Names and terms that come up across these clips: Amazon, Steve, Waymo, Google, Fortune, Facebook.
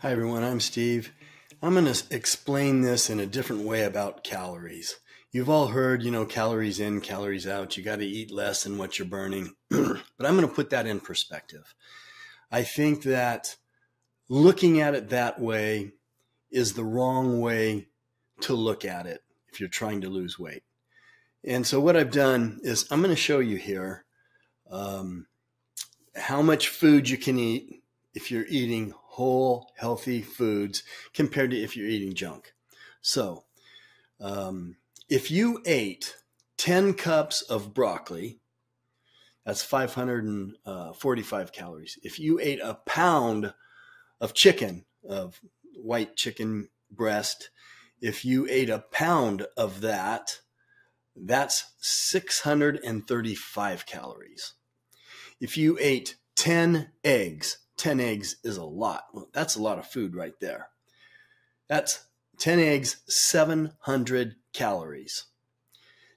Hi everyone, I'm Steve. I'm going to explain this in a different way about calories. You've all heard, calories in, calories out. You got to eat less than what you're burning. But I'm going to put that in perspective. I think that looking at it that way is the wrong way to look at it if you're trying to lose weight. And so what I've done is I'm going to show you here how much food you can eat if you're eating whole healthy foods compared to if you're eating junk. So if you ate 10 cups of broccoli, that's 545 calories. If you ate a pound of chicken, of white chicken breast, if you ate a pound of that, that's 635 calories. If you ate 10 eggs, 10 eggs is a lot. Well, that's a lot of food right there. That's 10 eggs, 700 calories.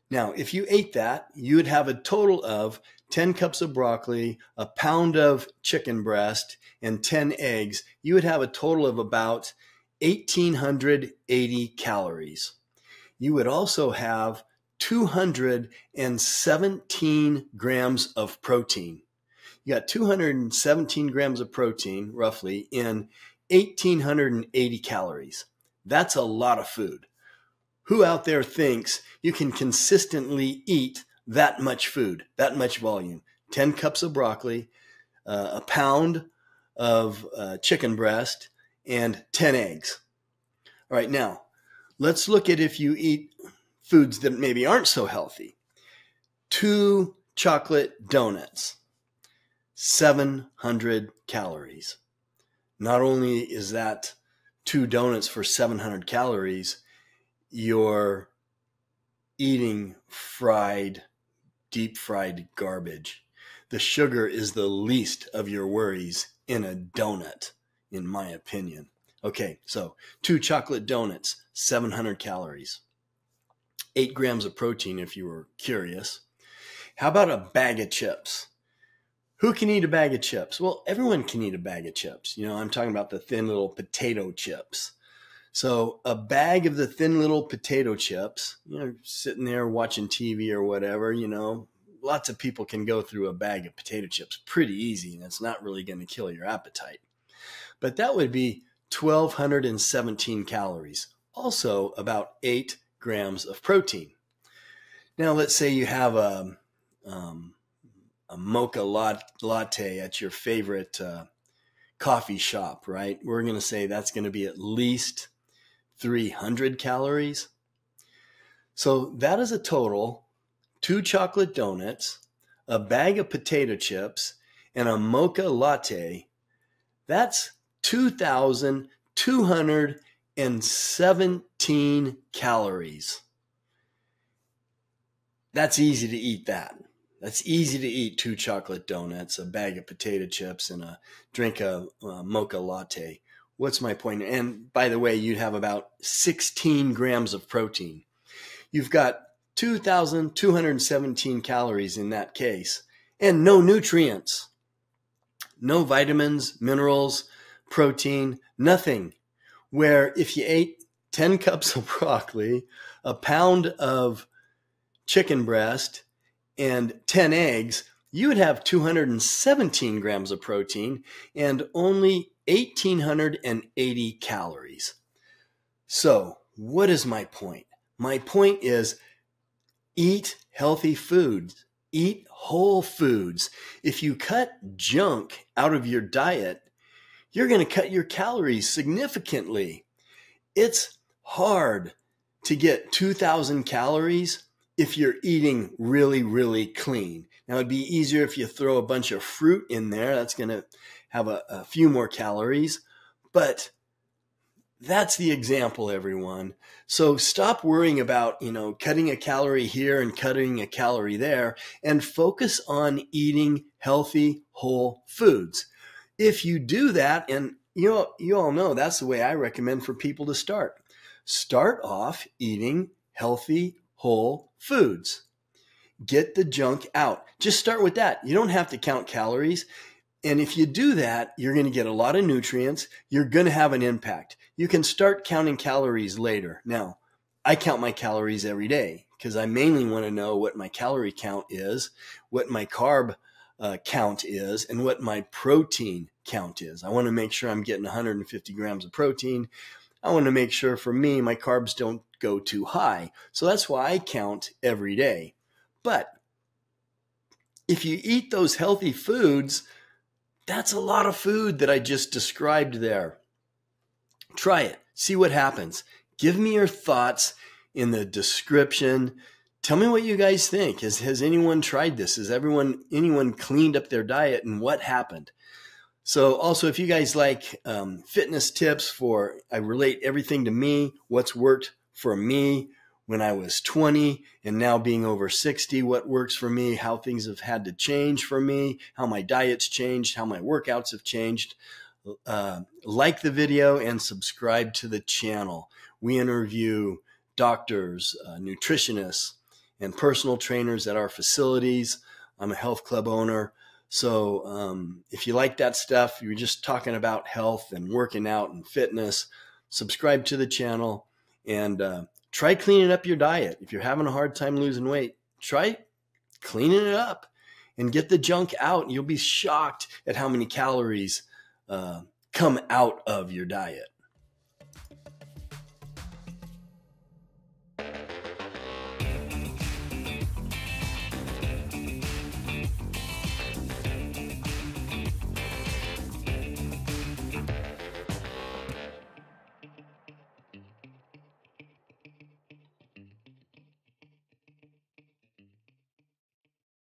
Now, if you ate that, you would have a total of 10 cups of broccoli, a pound of chicken breast, and 10 eggs. You would have a total of about 1,880 calories. You would also have 217 grams of protein. You got 217 grams of protein, roughly, in 1,880 calories. That's a lot of food. Who out there thinks you can consistently eat that much food, that much volume? 10 cups of broccoli, a pound of chicken breast, and 10 eggs. All right, now, let's look at if you eat foods that maybe aren't so healthy. 2 chocolate donuts. 700 calories. Not only is that 2 donuts for 700 calories, you're eating fried, deep fried garbage. The sugar is the least of your worries in a donut, in my opinion. Okay, so 2 chocolate donuts, 700 calories. 8 grams of protein, if you were curious. How about a bag of chips? Who can eat a bag of chips? Well, everyone can eat a bag of chips. I'm talking about the thin little potato chips. So a bag of the thin little potato chips, sitting there watching TV or whatever, lots of people can go through a bag of potato chips pretty easy, and it's not really going to kill your appetite. But that would be 1,217 calories, also about 8 grams of protein. Now, let's say you have a mocha latte at your favorite coffee shop, right? We're going to say that's going to be at least 300 calories. So that is a total: 2 chocolate donuts, a bag of potato chips, and a mocha latte. That's 2,217 calories. That's easy to eat that. That's easy to eat: 2 chocolate donuts, a bag of potato chips, and drink a mocha latte. What's my point? And by the way, you'd have about 16 grams of protein. You've got 2,217 calories in that case, and no nutrients, no vitamins, minerals, protein, nothing. Where if you ate 10 cups of broccoli, a pound of chicken breast, and 10 eggs, you would have 217 grams of protein and only 1,880 calories. So what is my point? My point is, eat healthy foods, eat whole foods. If you cut junk out of your diet, you're going to cut your calories significantly. It's hard to get 2,000 calories if you're eating really, really clean. Now, it'd be easier if you throw a bunch of fruit in there. That's going to have a few more calories. But that's the example, everyone. So stop worrying about, cutting a calorie here and cutting a calorie there, and focus on eating healthy, whole foods. If you do that, and you all know that's the way I recommend for people to start. Start off eating healthy, whole foods. Get the junk out. Just start with that. You don't have to count calories. And if you do that, you're going to get a lot of nutrients. You're going to have an impact. You can start counting calories later. Now, I count my calories every day because I mainly want to know what my calorie count is, what my carb count is, and what my protein count is. I want to make sure I'm getting 150 grams of protein. I want to make sure for me, my carbs don't go too high. So that's why I count every day. But if you eat those healthy foods, that's a lot of food that I just described there. Try it. See what happens. Give me your thoughts in the description. Tell me what you guys think. Has anyone tried this? Has anyone cleaned up their diet, and what happened? So also, if you guys like fitness tips for, I relate everything to me, what's worked for me when I was 20 and now being over 60, what works for me, how things have had to change for me, how my diet's changed, how my workouts have changed. Like the video and subscribe to the channel. We interview doctors, nutritionists, and personal trainers at our facilities. I'm a health club owner. So if you like that stuff, you're just talking about health and working out and fitness, subscribe to the channel and try cleaning up your diet. If you're having a hard time losing weight, try cleaning it up and get the junk out. You'll be shocked at how many calories come out of your diet.